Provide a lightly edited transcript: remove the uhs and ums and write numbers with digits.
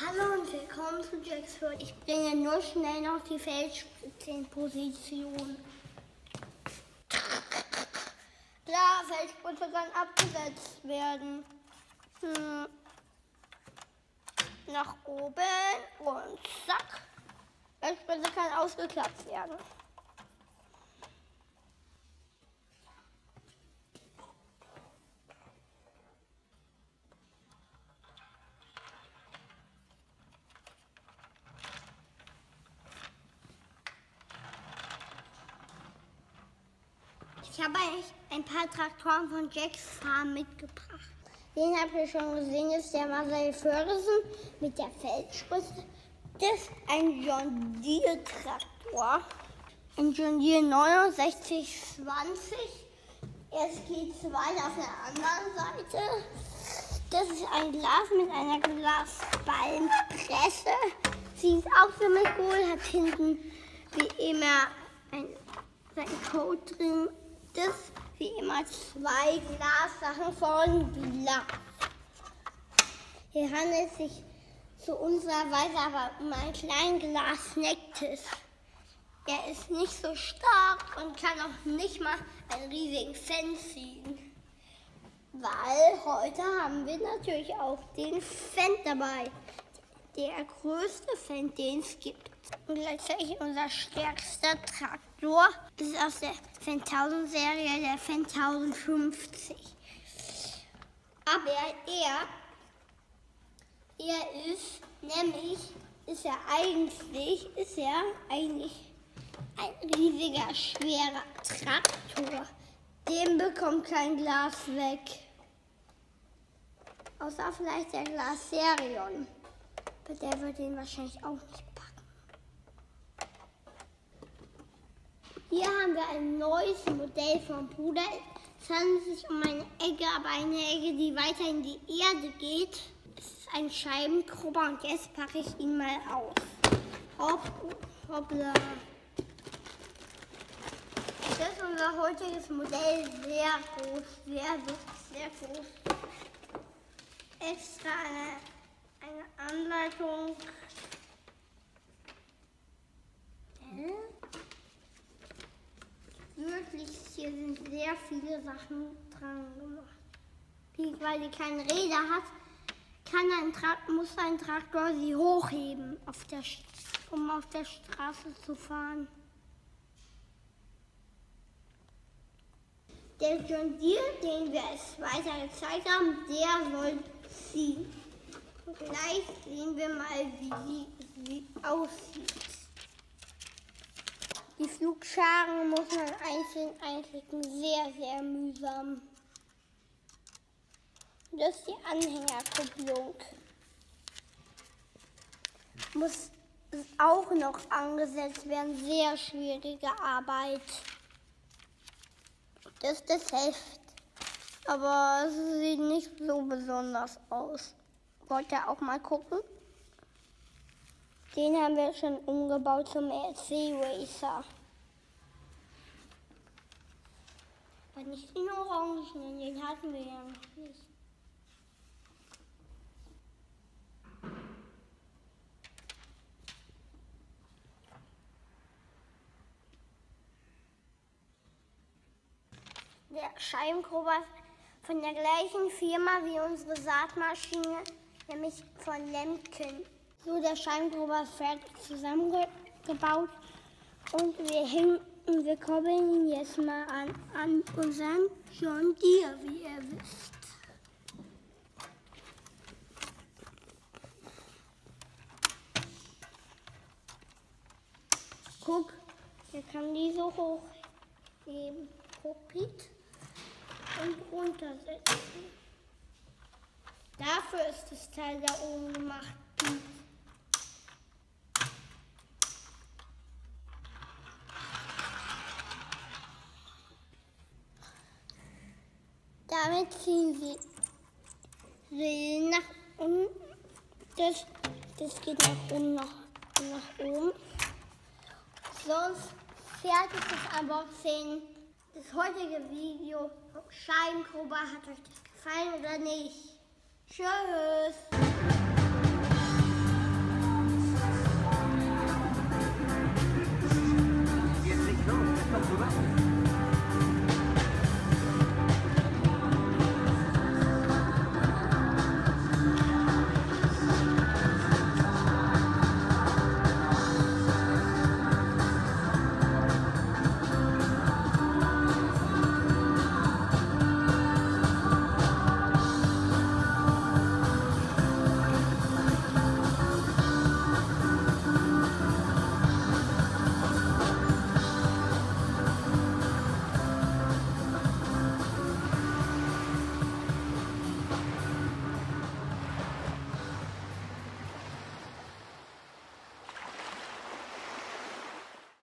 Hallo und willkommen zu Jack's World. Ich bringe nur schnell noch die Feldspitzenposition. Klar, Feldspitze kann abgesetzt werden. Nach oben und zack. Feldspitze kann ausgeklappt werden. Ich habe euch ein paar Traktoren von Jack's Farm mitgebracht. Den habt ihr schon gesehen, ist der Massey Ferguson mit der Feldspitze. Das ist ein John Deere Traktor. Ein John Deere 6920. Jetzt geht es weiter auf der anderen Seite. Das ist ein Glas mit einer Glasballenpresse. Sie ist auch ziemlich cool, hat hinten wie immer ein Code drin. Das wie immer zwei Glassachen von Bruder. Hier handelt es sich zu unserer Weise aber um einen kleinen Glas-Snacktisch. Der ist nicht so stark und kann auch nicht mal einen riesigen Fendt ziehen. Weil heute haben wir natürlich auch den Fendt dabei. Der größte Fendt, den es gibt. Und gleichzeitig unser stärkster Traktor ist aus der Fendt 1000 Serie, der Fendt 1050. Aber er ist ja eigentlich ein riesiger, schwerer Traktor. Den bekommt kein Glas weg. Außer vielleicht der Glas-Serion. Aber der wird den wahrscheinlich auch nicht. Hier haben wir ein neues Modell von Bruder. Es handelt sich um eine Egge, aber eine Egge, die weiter in die Erde geht. Es ist ein Scheibengrubber und jetzt packe ich ihn mal auf. Hoppla. Das ist unser heutiges Modell. Sehr groß, sehr groß. Extra eine Anleitung. Hier sind sehr viele Sachen dran gemacht. Weil die keine Räder hat, muss ein Traktor sie hochheben, um auf der Straße zu fahren. Der John Deere, den wir es weiter gezeigt haben, der soll ziehen. Und gleich sehen wir mal, wie sie aussieht. Die Flugscharen muss man einzeln einklicken, sehr mühsam. Das ist die Anhängerkupplung. Muss auch noch angesetzt werden, sehr schwierige Arbeit. Das ist das Heft, aber es sieht nicht so besonders aus. Wollt ihr auch mal gucken? Den haben wir schon umgebaut zum RC-Racer. Aber nicht den Orangen, den hatten wir ja noch nicht. Der Scheibengrubber von der gleichen Firma wie unsere Saatmaschine, nämlich von Lemken. So, der Scheibengrubber ist fertig zusammengebaut und wir koppeln ihn jetzt mal an unseren John Deere, wie ihr wisst. Guck, der kann die so hochheben, hochpiet und runtersetzen. Dafür ist das Teil da oben gemacht. Damit ziehen sie Rillen nach unten. Das geht nach oben, nach oben. Sonst fertig das Unboxing. Das heutige Video vom Scheibengrubber. Hat euch das gefallen oder nicht? Tschüss!